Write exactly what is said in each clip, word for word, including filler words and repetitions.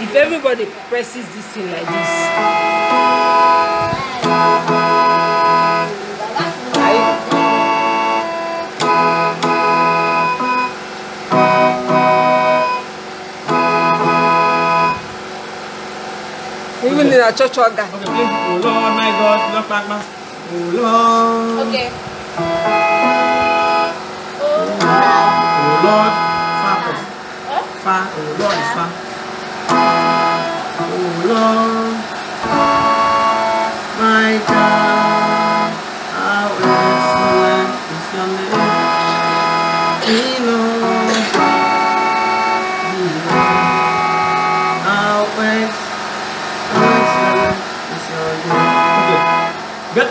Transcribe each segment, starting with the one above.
If everybody presses this thing like this. Even in a church organ. Okay, please. Oh Lord, my God, Lord, my God. Oh Lord. Okay. Oh Lord, far, huh? far. Oh Lord is far. Oh Lord, my God, how excellent is your name. Lord, Lord, how get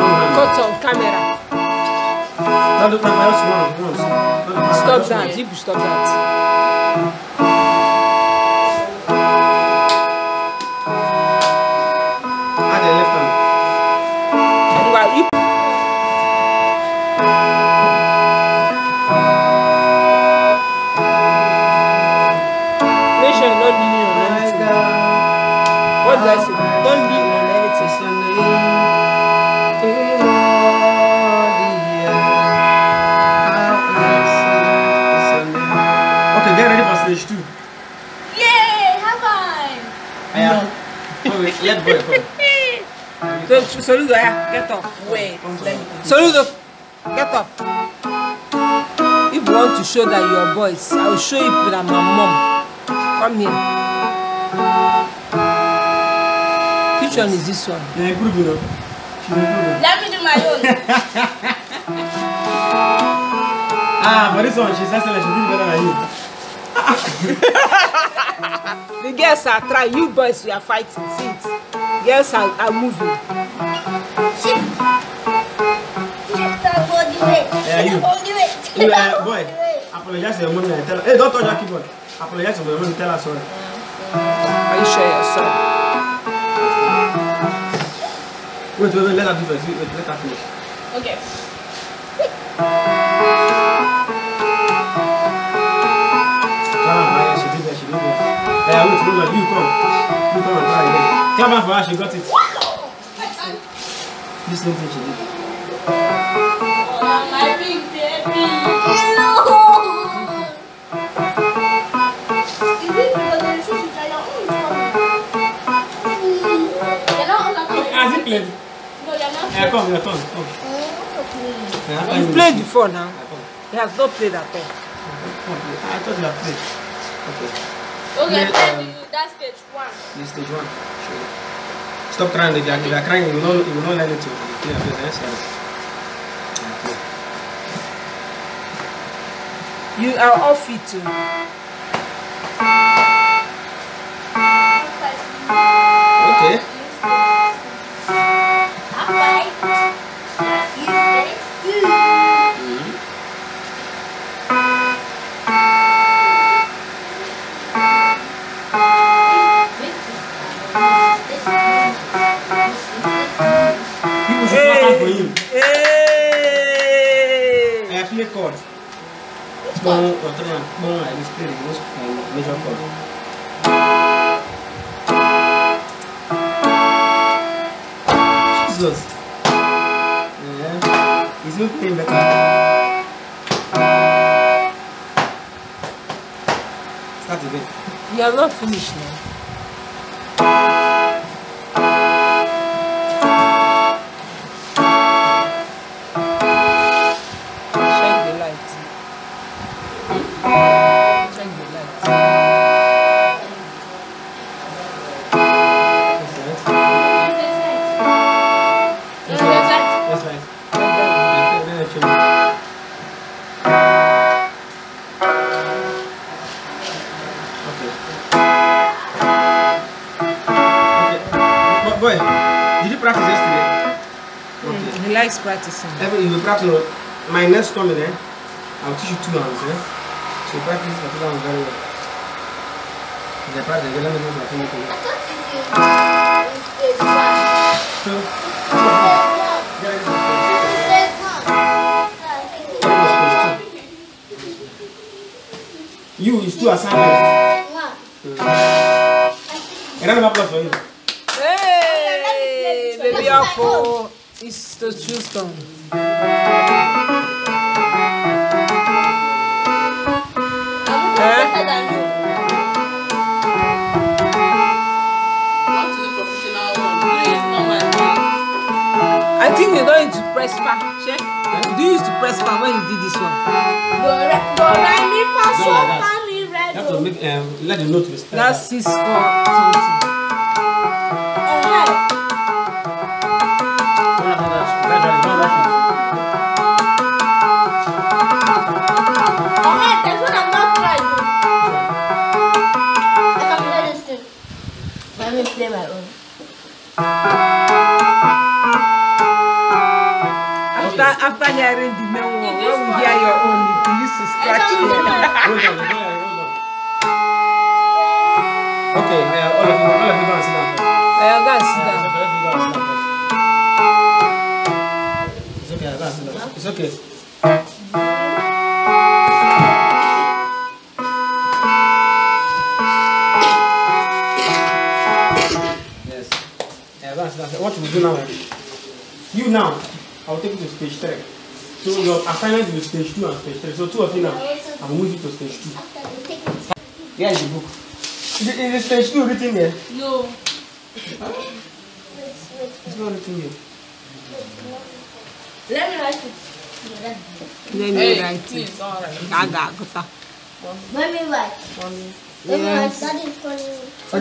on camera. Stop that. You stop that. Add the left hand. Let go, go. Soludo, get up. Wait. Soludo, get up. If you want to show that you are boys, I will show you that my mom. Come here. Which one is this one? You're improving, you know. Let me do my own. Ah, but this one, she's excellent. She's doing better than you. The girls are trying. You boys, we are fighting. See? Yes, I, I move you. Shift. Shift and hold the weight. Yeah, you. Hold the weight. You, uh, boy, apologize to your mom and tell her. Hey, don't touch that keyboard. Apologize to your mom and tell her sorry. Are you sure you're sorry? Wait, wait, wait, let her do this. Wait, let her finish. Okay. Ah, yeah, she did that, she did that. Yeah, wait, wait, wait, you come. You come and try again. Clap for her, she got it. This little thing she did. Oh, my big baby. Has he played? No, they are not. Yeah, come, your turn. Come. He's played before now. He has not played at all. I thought you have played. Okay. Okay, yeah, um, you, that's stage one. This stage one. Sure. Stop crying. If you are crying, you will not, you will not learn it. You will not learn You are off it too. Okay. Bon, on traîne. Bon, elle explique les grosses major chords. Jesus. Yeah. He's not playing better. Start again. You are not finished now. That's right. ciemno. Boy, did you practice yesterday? Okay. Mm, he likes practicing. Every you will practice. My next coming, eh? I'll teach you two hands, eh? So practice particular one very well. The practice, the language is coming. So, you is two assignments. One. A round of applause for you. Baby Apple is the Houston. I think you don't need to press far. Do you used to press far when you did this one? You have to make, um, let the note be spelled. That's six or something. After hearing the main one, when you hear your own, you used to scratch it. Okay, uh, all of you, all of you go and sit down. I'll go and sit down. It's okay, I'll go and sit down. It's okay. Yes. Yeah, that's that. What we do now? You now. I'll take you to stage three. So your assignment is stage two and stage three. So two of you now, I'll move you to stage two. Here is the book. Is, it, is it stage two written here? No. Huh? It's not written here. Let me write it. Let me write it. Gaga, Gaga. Let me write. Let me write. That is funny.